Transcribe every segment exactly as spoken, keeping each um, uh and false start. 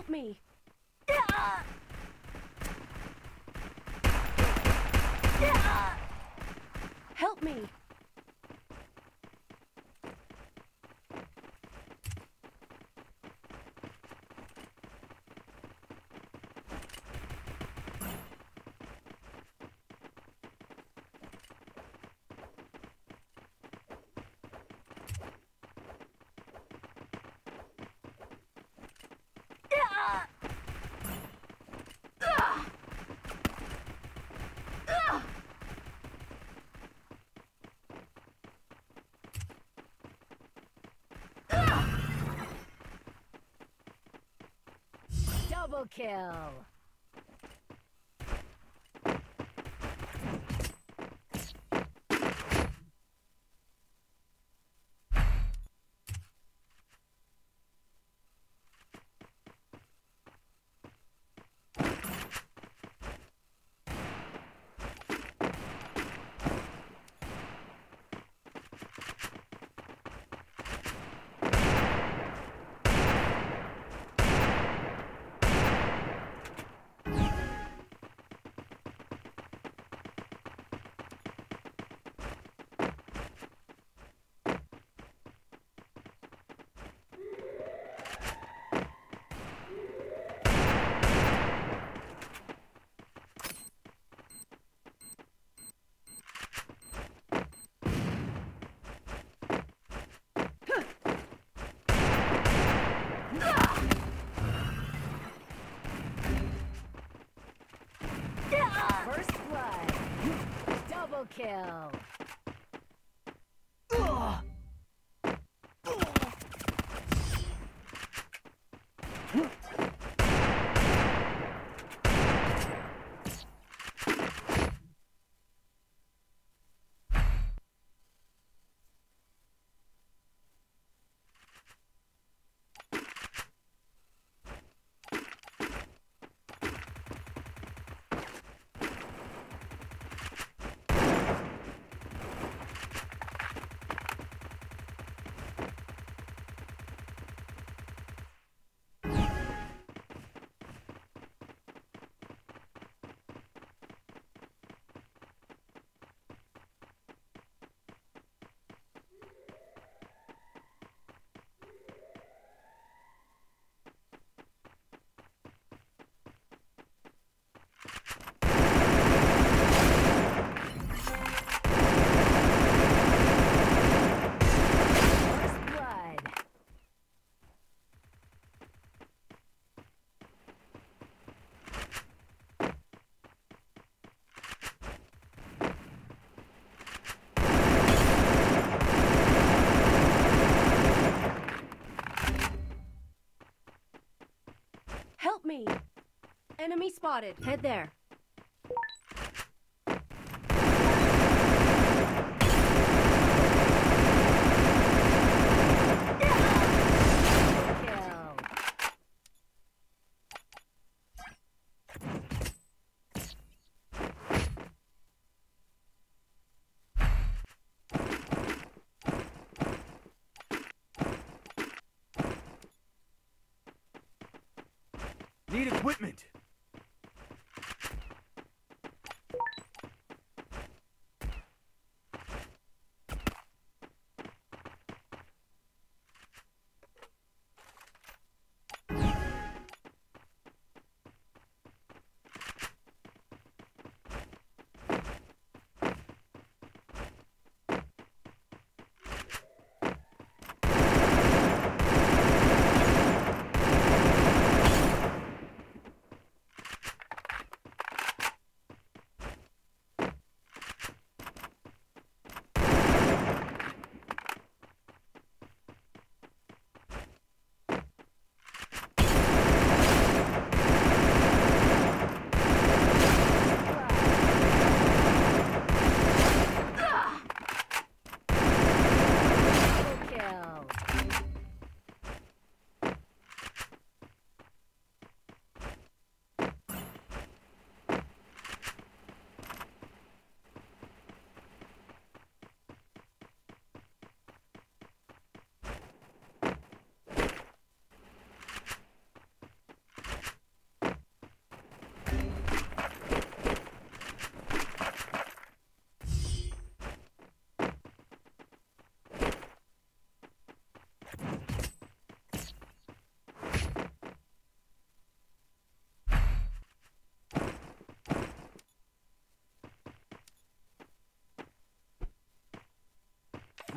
help me. Help me. Double kill. First blood. Double kill. Me. Enemy spotted. Head there. Need equipment.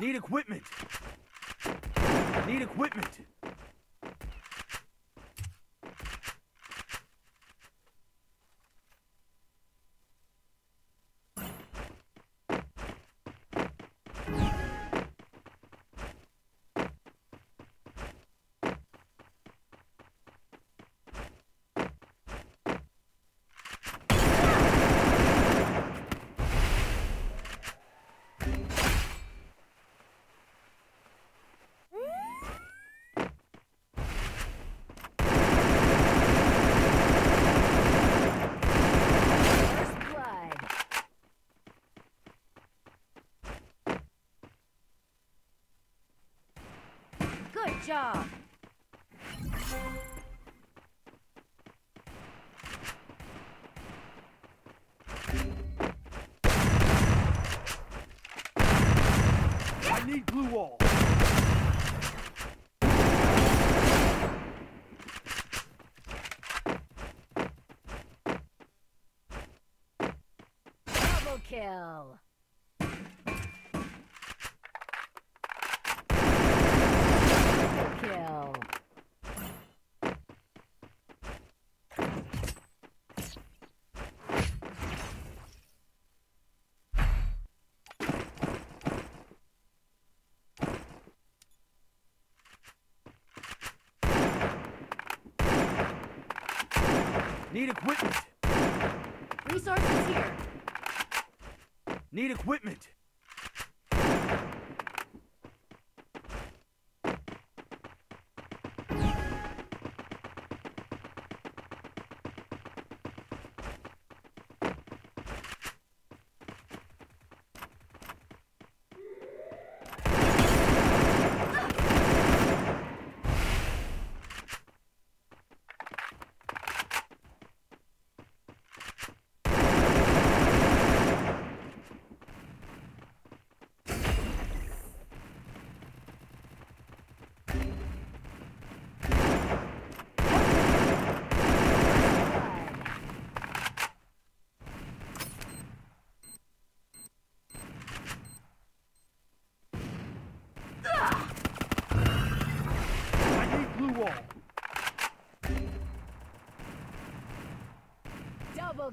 Need equipment. Need equipment. Good job. I need glue wall. Double kill. Need equipment. Resources here. Need equipment. Double